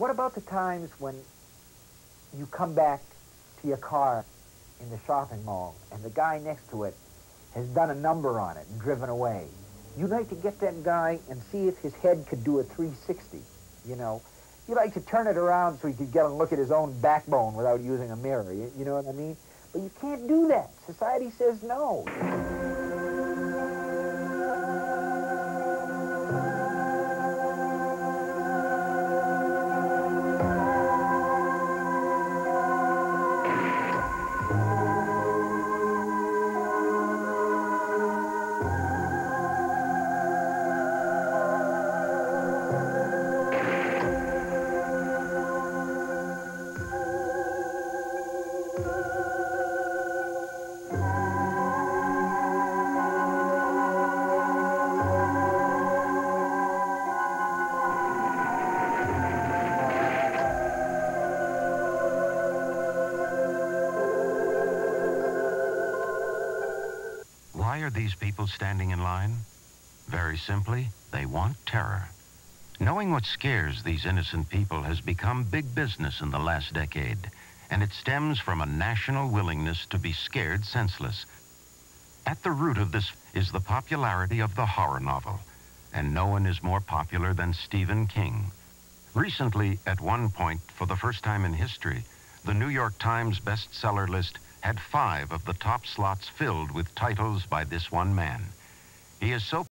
What about the times when you come back to your car in the shopping mall and the guy next to it has done a number on it and driven away? You'd like to get that guy and see if his head could do a 360, you know? You'd like to turn it around so he could get a look at his own backbone without using a mirror, you know what I mean? But you can't do that. Society says no. Why are these people standing in line? Very simply, they want terror. Knowing what scares these innocent people has become big business in the last decade, and it stems from a national willingness to be scared senseless. At the root of this is the popularity of the horror novel, and no one is more popular than Stephen King. Recently, at one point, for the first time in history, the New York Times bestseller list had 5 of the top slots filled with titles by this one man. He is so